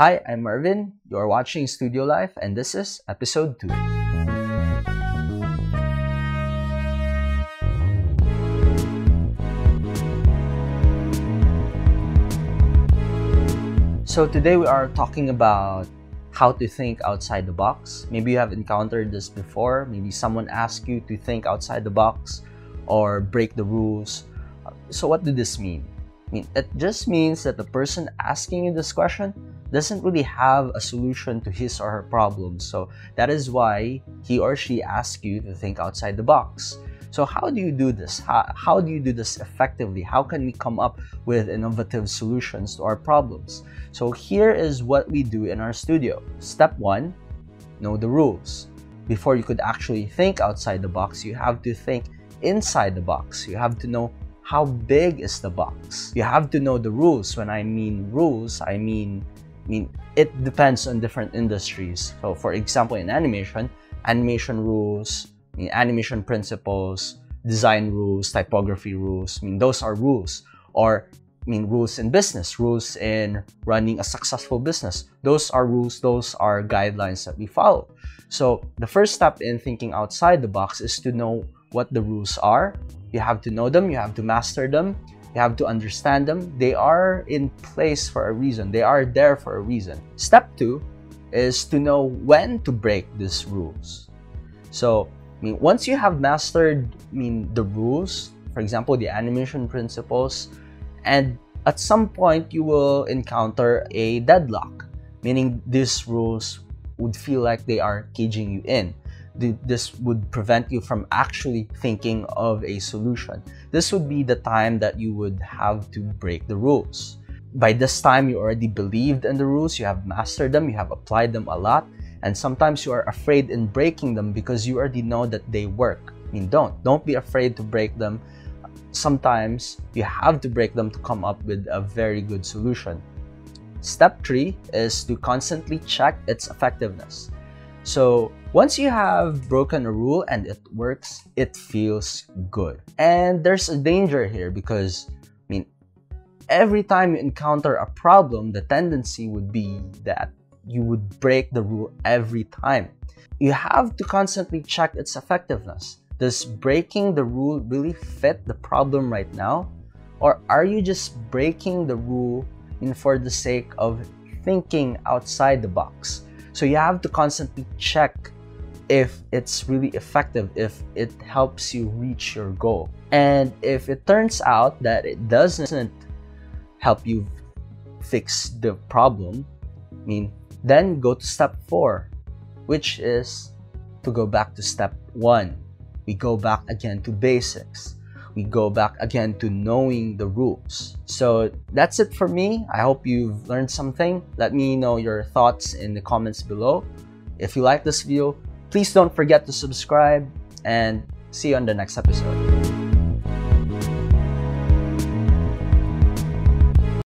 Hi, I'm Marvin. You're watching Studio Life, and this is Episode 2. So today we are talking about how to think outside the box. Maybe you have encountered this before. Maybe someone asked you to think outside the box or break the rules. So what does this mean? I mean, it just means that the person asking you this question doesn't really have a solution to his or her problem. So that is why he or she asks you to think outside the box. So how do you do this? How do you do this effectively? How can we come up with innovative solutions to our problems? So here is what we do in our studio. Step 1, know the rules. Before you could actually think outside the box, you have to think inside the box. You have to know how big is the box. You have to know the rules. When I mean rules, I mean it depends on different industries. So for example, in animation rules, animation principles, design rules, typography rules, those are rules. Or rules in business, rules in running a successful business. Those are rules, those are guidelines that we follow. So the first step in thinking outside the box is to know what the rules are. You have to know them, you have to master them, you have to understand them. They are in place for a reason. They are there for a reason. Step 2 is to know when to break these rules. So, once you have mastered the rules, for example, the animation principles, and at some point you will encounter a deadlock, meaning these rules would feel like they are caging you in. This would prevent you from actually thinking of a solution. This would be the time that you would have to break the rules. By this time, you already believed in the rules, you have mastered them, you have applied them a lot, and sometimes you are afraid in breaking them because you already know that they work. Don't be afraid to break them. Sometimes you have to break them to come up with a very good solution. Step 3 is to constantly check its effectiveness. So once you have broken a rule and it works, it feels good. And there's a danger here because every time you encounter a problem, the tendency would be that you would break the rule every time. You have to constantly check its effectiveness. Does breaking the rule really fit the problem right now? Or are you just breaking the rule for the sake of thinking outside the box? So you have to constantly check if it's really effective, if it helps you reach your goal. And if it turns out that it doesn't help you fix the problem, then go to step 4, which is to go back to step 1. We go back again to basics. We go back again to knowing the rules. So that's it for me. I hope you've learned something. Let me know your thoughts in the comments below. If you like this video, please don't forget to subscribe, and see you on the next episode.